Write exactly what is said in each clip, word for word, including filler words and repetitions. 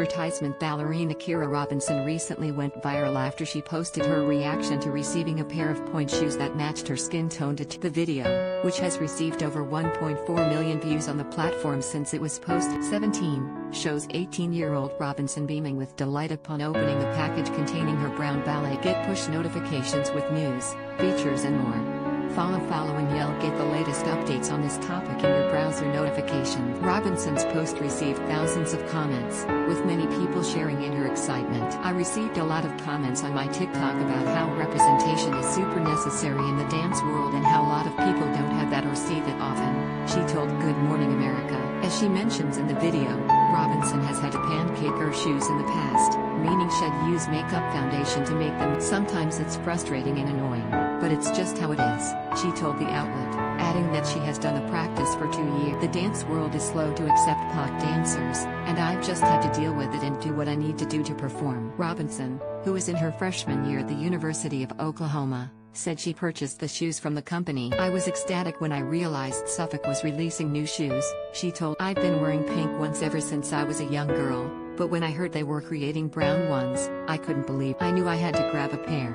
advertisement ballerina Kira Robinson recently went viral after she posted her reaction to receiving a pair of point shoes that matched her skin tone to the video, which has received over one point four million views on the platform since it was posted. seventeen, shows eighteen-year-old Robinson beaming with delight upon opening the package containing her brown ballet. Get push notifications with news, features and more. Follow following Yell. Get the latest updates on this topic in your browser notifications. Robinson's post received thousands of comments, with many people sharing in her excitement. I received a lot of comments on my TikTok about how representation is super necessary in the dance world and how a lot of people don't have that or see that often, she told Good Morning America. As she mentions in the video, Robinson has had to pancake her shoes in the past, meaning she'd use makeup foundation to make them. Sometimes it's frustrating and annoying, but it's just how it is, she told the outlet, adding that she has done the practice for two years. The dance world is slow to accept pot dancers, and I've just had to deal with it and do what I need to do to perform. Robinson, who is in her freshman year at the University of Oklahoma, said she purchased the shoes from the company. I was ecstatic when I realized Suffolk was releasing new shoes, she told. I've been wearing pink ones ever since I was a young girl, but when I heard they were creating brown ones, I couldn't believe. I knew I had to grab a pair.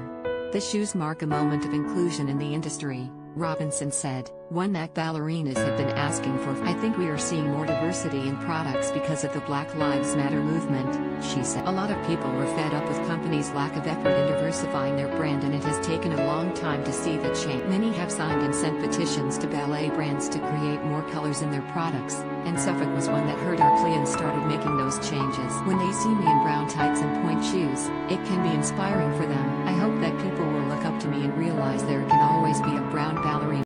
The shoes mark a moment of inclusion in the industry, Robinson said, one that ballerinas have been asking for. I think we are seeing more diversity in products because of the Black Lives Matter movement, she said. A lot of people were fed up with companies' lack of effort in diversifying their brand, and it has taken a long time to see that change. Many have signed and sent petitions to ballet brands to create more colors in their products, and Suffolk was one that heard our plea and started making those changes. When they see me in brown tights and point shoes, it can be inspiring for them. I hope that people will look up to me and realize there can always be a brown ballerina.